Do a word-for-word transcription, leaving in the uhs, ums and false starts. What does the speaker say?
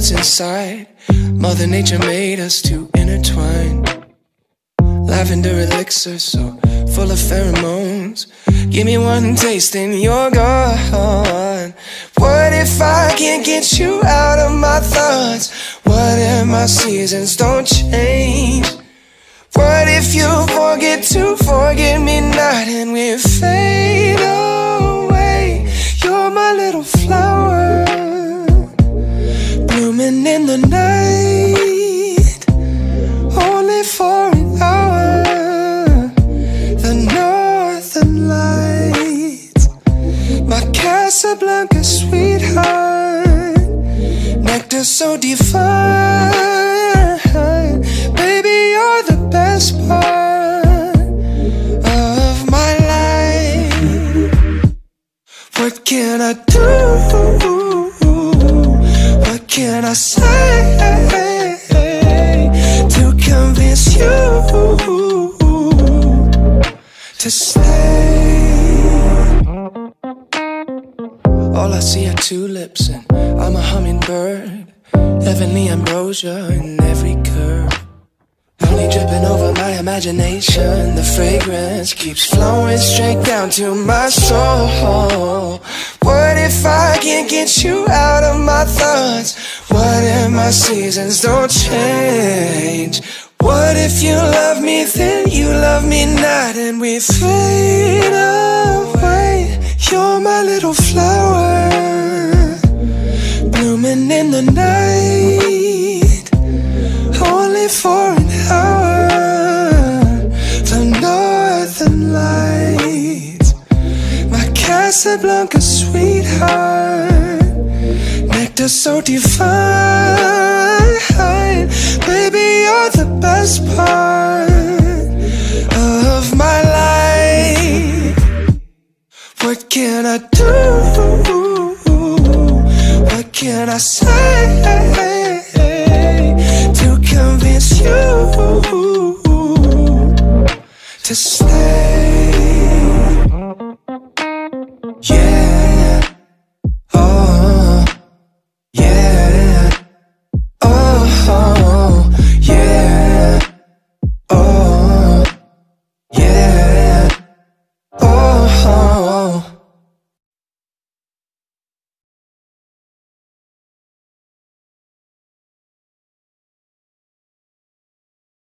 what's inside. Mother Nature made us to intertwine. Lavender elixir so full of pheromones. Give me one taste and you're gone. What if I can't get you out of my thoughts? What if my seasons don't change? What if you forget to forgive me not and we fade away? You're my little flower, blooming in the night, only for an hour. The northern lights, my Casablanca sweetheart, nectar so divine. Baby, you're the best part of my life. What can I do? What can I say to convince you to stay? All I see are tulips and I'm a hummingbird. Heavenly ambrosia in every curve. Only dripping over my imagination. The fragrance keeps flowing straight down to my soul. What if I can't get you out of my thoughts? What if my seasons don't change? What if you love me, then you love me not, and we fade away? You're my little flower, blooming in the night, only for an hour. The northern lights, my Casablanca sweetheart, nectar so divine. Baby, you're the best part of my life. What can I do? What can I say to convince you to stay?